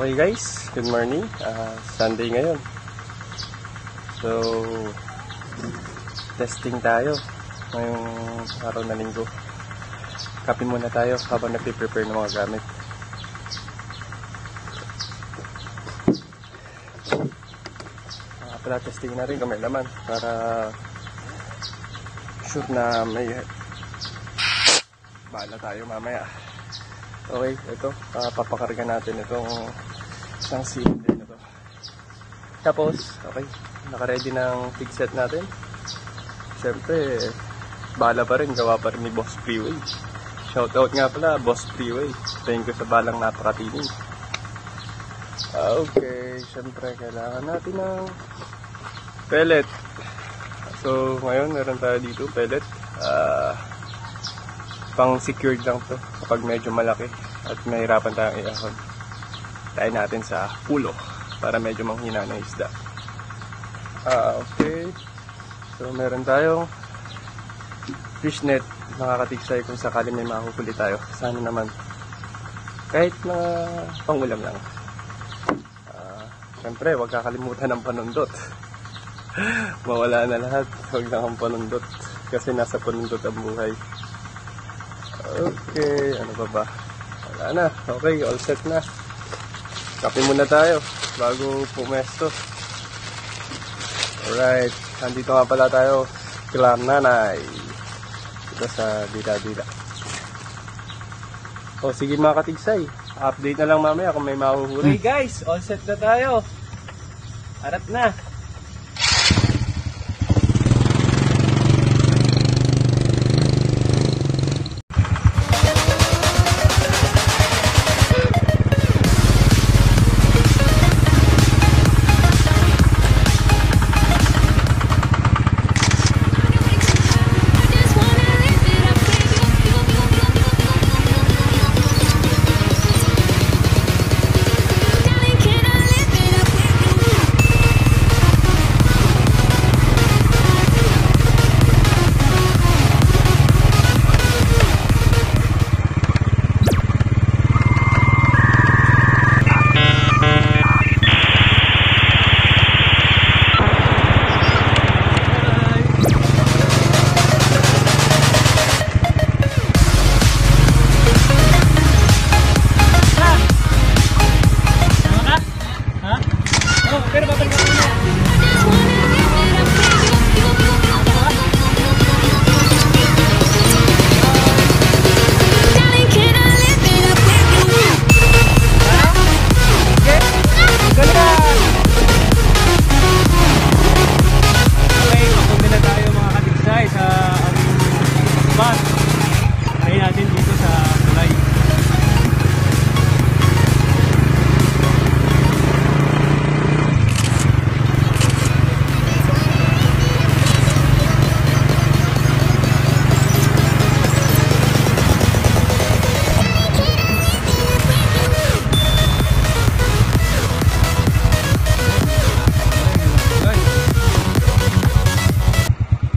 Okay guys, good morning. Sunday ngayon. So, testing tayo ngayong araw na linggo. Kape muna tayo habang nagpiprepare ng mga gamit. Para testing natin kung may laman. Para sure na may bahala tayo mamaya. Okay, ito, papakarga natin itong isang cylinder na to. Tapos, okay, nakaready ng fix set natin. Siyempre, bala pa rin, gawa pa rin ni Boss Freeway. Shoutout nga pala, Boss Freeway. Thank you sa balang napakatinig. Okay, siyempre, kailangan natin ng pellet. So, ngayon, meron tayo dito, pellet. Pang secured lang to kapag medyo malaki at mahirapan tayong iahon. Tayo natin sa pulo para medyo manghina ng isda. Okay. So meron tayong fish net, nakakatiksay kung sakali may mahuhuli tayo. Sana naman kahit na pangulam lang. Siyempre, huwag kakalimutan ng panundot. Mawala na lahat. Huwag lang ang panundot kasi nasa panundot ang buhay. Okay, ano pa ba? Wala na. Okay, all set na. Kape muna tayo bago pumesto. Alright, nandito nga pala tayo Klam Nanay. Dito sa Dila-Dila. O sige mga katigsay, update na lang mamaya kung may mahuhuli. Hey guys, all set na tayo. Harap na.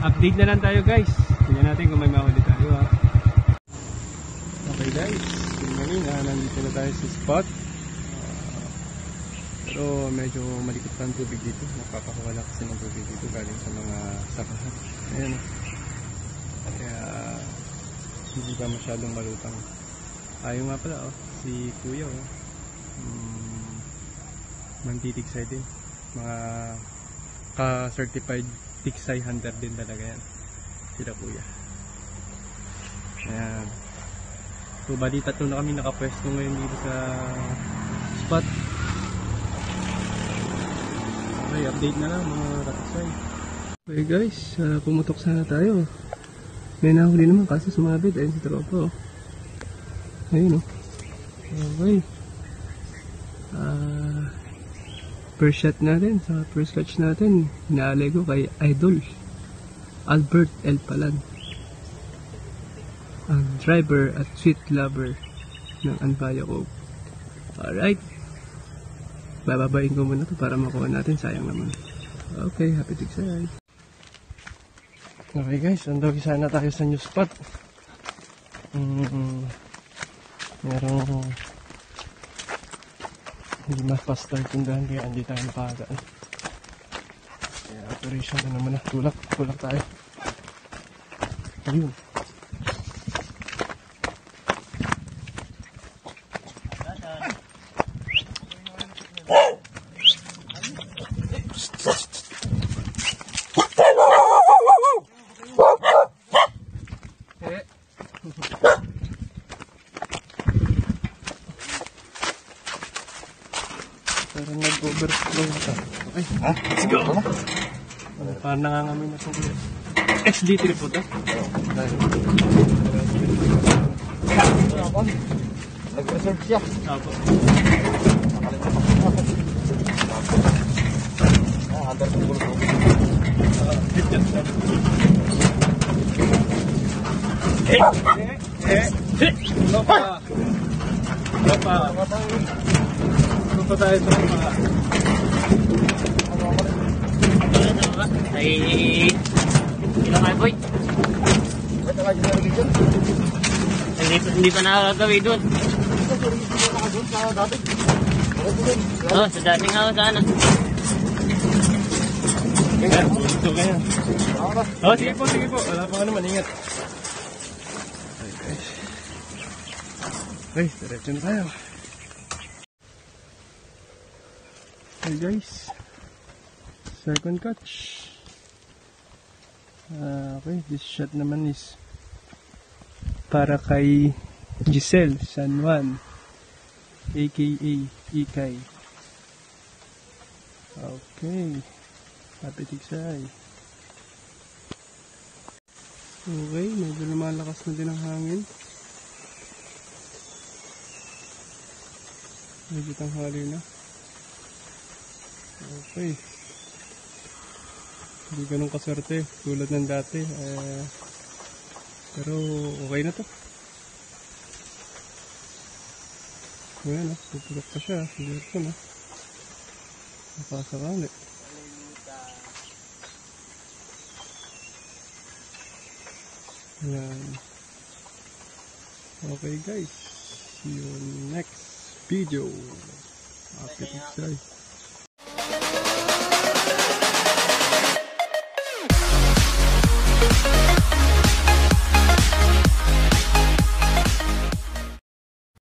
Update na lang tayo guys. Tignan natin kung may mahuli tayo ha. Okay guys, tingnan nandito na tayo sa spot. Pero medyo malikot pa ang tubig dito. Napapakuha lang kasi ng tubig dito galing sa mga sakahan. Ayan. Kaya hindi pa masyadong malutang. Ayun nga pala oh, si Kuya oh. Manti-tiksay din. Mga ka-certified tiksay hunter din talaga yan sila kuya. Ayan, so bali tatlo na kami nakapwesto ngayon dito sa spot. Okay, update na lang mga katiksay. Okay guys, pumutok sana tayo. May nahuli naman kasi sumabit. Ayun si tropa oh. Ayun oh. Okay, first shot natin, sa first catch natin, hinaalay ko kay Idol Albert El Palad, ang driver at sweet lover ng Anbaya Cove. Alright, bababain ko muna to para makuha natin, sayang naman. Okay, happy tiksay. Okay guys, andogi sana tayo sa new spot. Merong Hindi ma-fast-start yung daan kaya hindi tayo napahagaan. Kaya operation na naman na. Tulak tayo. Ayun. Pero nag-overflow na tayo. Okay. Let's go. Parang nangangamin na tayo. XD trip po tayo. Nag-reserve siya. Apo. Andar sa gulo. Punta tayo sa mga ay ilang ay boy hindi pa nakakagawin doon sa dating ako sana ito kayo sige po wala pa ka naman ingat ay guys ay diretso na tayo. Hey guys, second catch. Okay, this shot naman is para kay Giselle San Juan aka Ikay. Okay, happy Tiksay. Okay, medyo lumalakas na din ang hangin. Medyo tanghali na. Okay, hindi ganun kaswerte tulad ng dati pero okay na to. Ayan o, tutulak pa sya, sigurad ko na nakasakali. Ayan. Okay guys, see you on next video. Happy Tiksay.